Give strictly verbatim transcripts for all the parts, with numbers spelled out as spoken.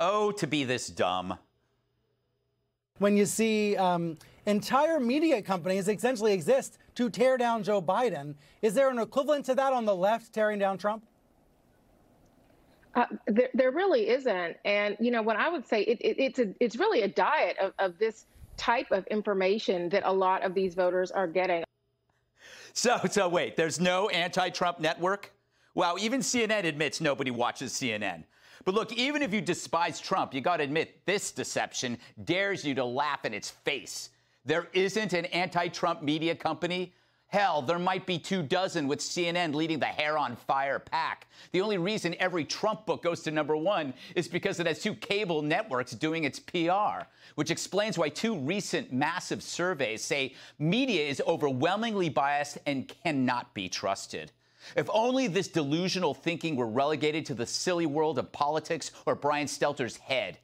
Oh, to be this dumb. When you see um, entire media companies essentially exist to tear down Joe Biden, is there an equivalent to that on the left tearing down Trump? Uh, there, there really isn't. And, you know, what I would say, it, it, it's, a, it's really a diet of, of this type of information that a lot of these voters are getting. So, so wait, there's no anti-Trump network? Wow, even C N N admits nobody watches C N N. But look, even if you despise Trump, you got to admit this deception dares you to laugh in its face. There isn't an anti-Trump media company. Hell, there might be two dozen, with C N N leading the hair on fire pack. The only reason every Trump book goes to number one is because it has two cable networks doing its P R, which explains why two recent massive surveys say media is overwhelmingly biased and cannot be trusted. If only this delusional thinking were relegated to the silly world of politics or Brian Stelter's head.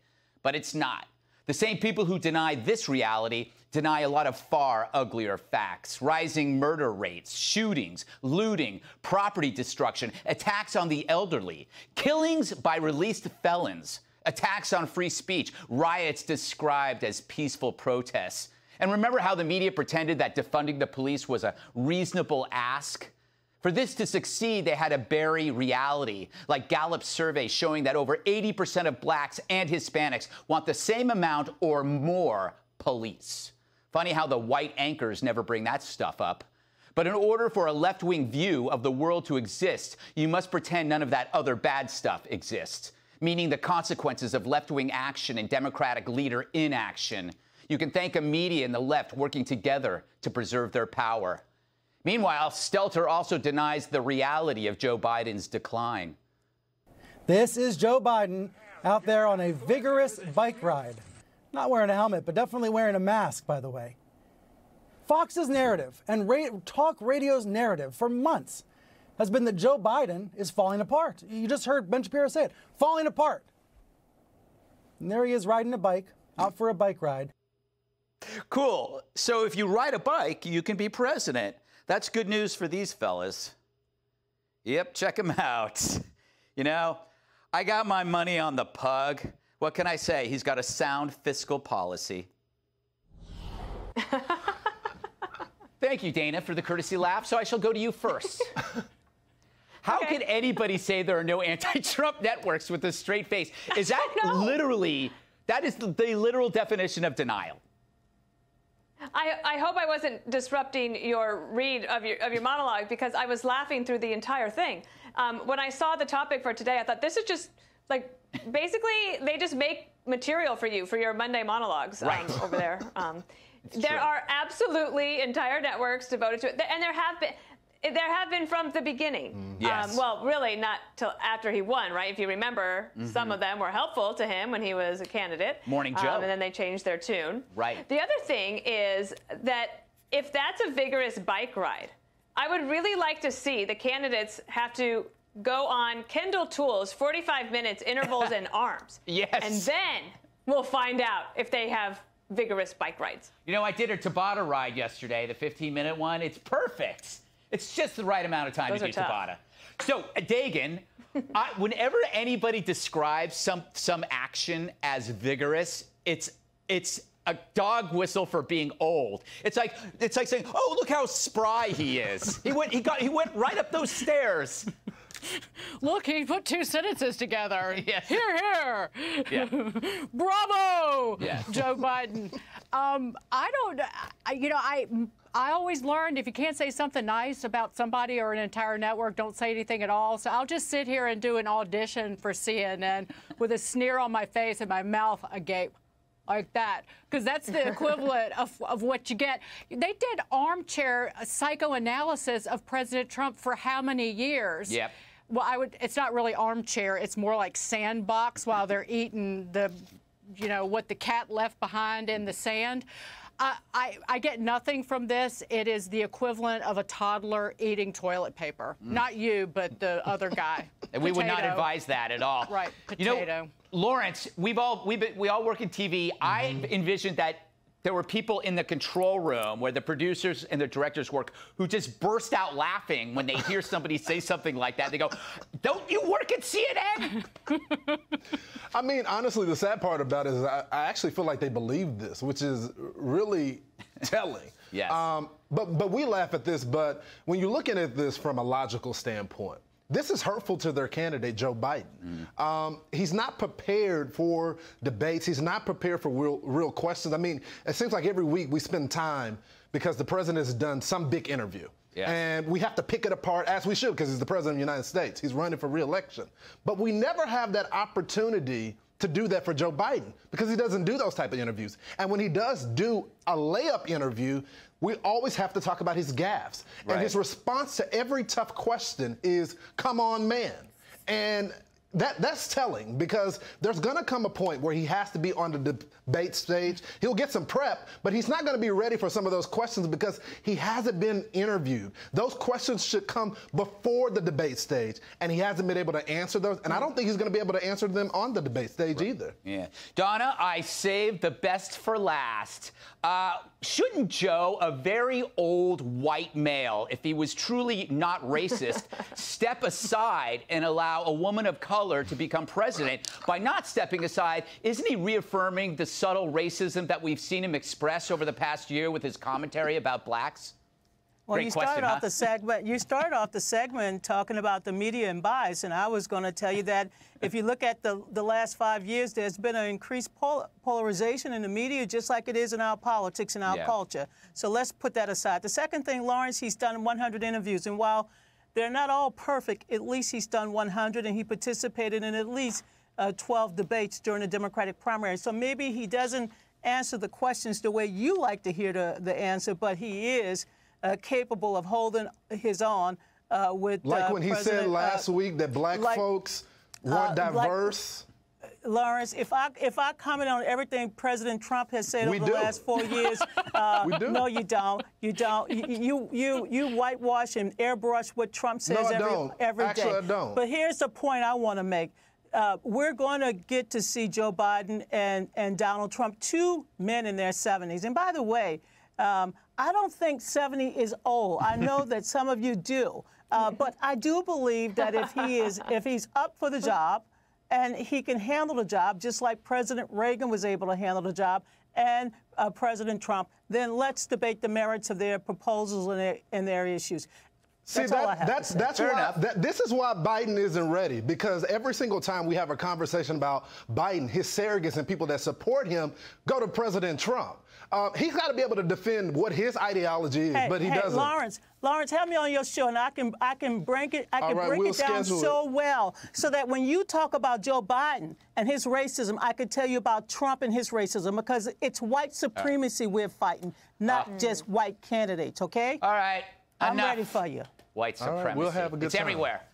But it's not. The same people who deny this reality deny a lot of far uglier facts. Rising murder rates, shootings, looting, property destruction, attacks on the elderly, killings by released felons, attacks on free speech, riots described as peaceful protests. And remember how the media pretended that defunding the police was a reasonable ask? For this to succeed, they had to bury reality, like Gallup's survey showing that over eighty percent of blacks and Hispanics want the same amount or more police. Funny how the white anchors never bring that stuff up. But in order for a left-wing view of the world to exist, you must pretend none of that other bad stuff exists, meaning the consequences of left-wing action and Democratic leader inaction. You can thank a media and the left working together to preserve their power. Meanwhile, Stelter also denies the reality of Joe Biden's decline. This is Joe Biden out there on a vigorous bike ride. Not wearing a helmet, but definitely wearing a mask, by the way. Fox's narrative and ra talk radio's narrative for months has been that Joe Biden is falling apart. You just heard Ben Shapiro say it, falling apart. And there he is riding a bike, out for a bike ride. Cool. So if you ride a bike, you can be president. That's good news for these fellas. Yep, check them out. You know, I got my money on the pug. What can I say? He's got a sound fiscal policy. Thank you, Dana, for the courtesy laugh, so I shall go to you first. How okay. Can anybody say there are no anti-Trump networks with a straight face? Is that no. literally, that is the, the literal definition of denial. I, I hope I wasn't disrupting your read of your, of your monologue, because I was laughing through the entire thing. Um, when I saw the topic for today, I thought, this is just, like, basically, they just make material for you, for your Monday monologues um, right. over there. Um, there true. Are absolutely entire networks devoted to it, and there have been... There have been from the beginning. Mm, yes. Um, well, really not till after he won, right? If you remember, mm-hmm. some of them were helpful to him when he was a candidate. Morning Joe. Um, and then they changed their tune. Right. The other thing is that if that's a vigorous bike ride, I would really like to see the candidates have to go on Kendall Tools, forty-five minutes, intervals, and arms. Yes. And then we'll find out if they have vigorous bike rides. You know, I did a Tabata ride yesterday, the fifteen minute one. It's perfect. It's just the right amount of time Those to do Tabata. So, Dagen, I, whenever anybody describes some some action as vigorous, it's it's a dog whistle for being old. It's like it's like saying, "Oh, look how spry he is. He went he got he went right up those stairs." Look, he put two sentences together. Yes. Here, here. Yeah. Bravo, yes. Joe Biden. Um, I don't, I, you know, I I always learned if you can't say something nice about somebody or an entire network, don't say anything at all. So I'll just sit here and do an audition for C N N with a sneer on my face and my mouth agape. Like that, because that's the equivalent of, of what you get. They did armchair psychoanalysis of President Trump for how many years? Yep. Well, I would. It's not really armchair. It's more like sandbox while they're eating the, you know, what the cat left behind in the sand. I, I, I get nothing from this. It is the equivalent of a toddler eating toilet paper. Mm. Not you, but the other guy. And we potato. Would not advise that at all. Right. Potato. You know, Lawrence, we've all, we've been, we all work in T V. Mm-hmm. I envisioned that There were people in the control room where the producers and the directors work who just burst out laughing when they hear somebody say something like that. They go, don't you work at C N N? I mean, honestly, the sad part about it is I, I actually feel like they believe this, which is really telling. Yes. Um, but, but we laugh at this, but when you're looking at this from a logical standpoint, this is hurtful to their candidate, Joe Biden. Mm. Um, he's not prepared for debates. He's not prepared for real, real questions. I mean, it seems like every week we spend time because the president has done some big interview. Yes. And we have to pick it apart, as we should, because he's the president of the United States. He's running for re-election. But we never have that opportunity to do that for Joe Biden because he doesn't do those type of interviews. And when he does do a layup interview, we always have to talk about his gaffes. Right. And his response to every tough question is, come on, man. And that that's telling because there's going to come a point where he has to be on the debate stage. He'll get some prep, but he's not going to be ready for some of those questions because he hasn't been interviewed. Those questions should come before the debate stage, and he hasn't been able to answer those. And I don't think he's going to be able to answer them on the debate stage right. either. Yeah. Donna, I saved the best for last. Uh, shouldn't Joe, a very old white male, if he was truly not racist, step aside and allow a woman of color to become president? By not stepping aside, isn't he reaffirming the subtle racism that we've seen him express over the past year with his commentary about blacks? Well, Great you question, started huh? off the segment. You started off the segment talking about the media and bias, and I was going to tell you that if you look at the the last five years, there's been an increased pol polarization in the media, just like it is in our politics and our yeah. culture. So let's put that aside. The second thing, Lawrence, he's done one hundred interviews, and while they're not all perfect, at least he's done one hundred, and he participated in at least uh, twelve debates during the Democratic primary. So maybe he doesn't answer the questions the way you like to hear the, the answer, but he is uh, capable of holding his own uh, with Like uh, when President, he said last uh, week that black like, folks weren't uh, diverse. Like, Lawrence, if I if I comment on everything President Trump has said we over do. the last four years, uh, we do. no, you don't, you don't, you you you whitewash and airbrush what Trump says no, I every don't. every Actually, day. I don't. But here's the point I want to make: uh, we're going to get to see Joe Biden and and Donald Trump, two men in their seventies. And by the way, um, I don't think seventy is old. I know that some of you do, uh, but I do believe that if he is if he's up for the job. And he can handle the job, just like President Reagan was able to handle the job, and uh, President Trump. Then let's debate the merits of their proposals and their, and their issues. That's See, all that, I have that's, to say. That's why, that, this is why Biden isn't ready, because every single time we have a conversation about Biden, his surrogates and people that support him go to President Trump. Uh, he's got to be able to defend what his ideology is, hey, but he hey, doesn't. Lawrence, Lawrence, have me on your show, and I can I can break it I can right, break we'll it down so it. well, so that when you talk about Joe Biden and his racism, I could tell you about Trump and his racism, because it's white supremacy uh, we're fighting, not uh, just white candidates. Okay. All right. I'm enough. ready for you. White supremacy. Right, we'll have a good it's time. everywhere.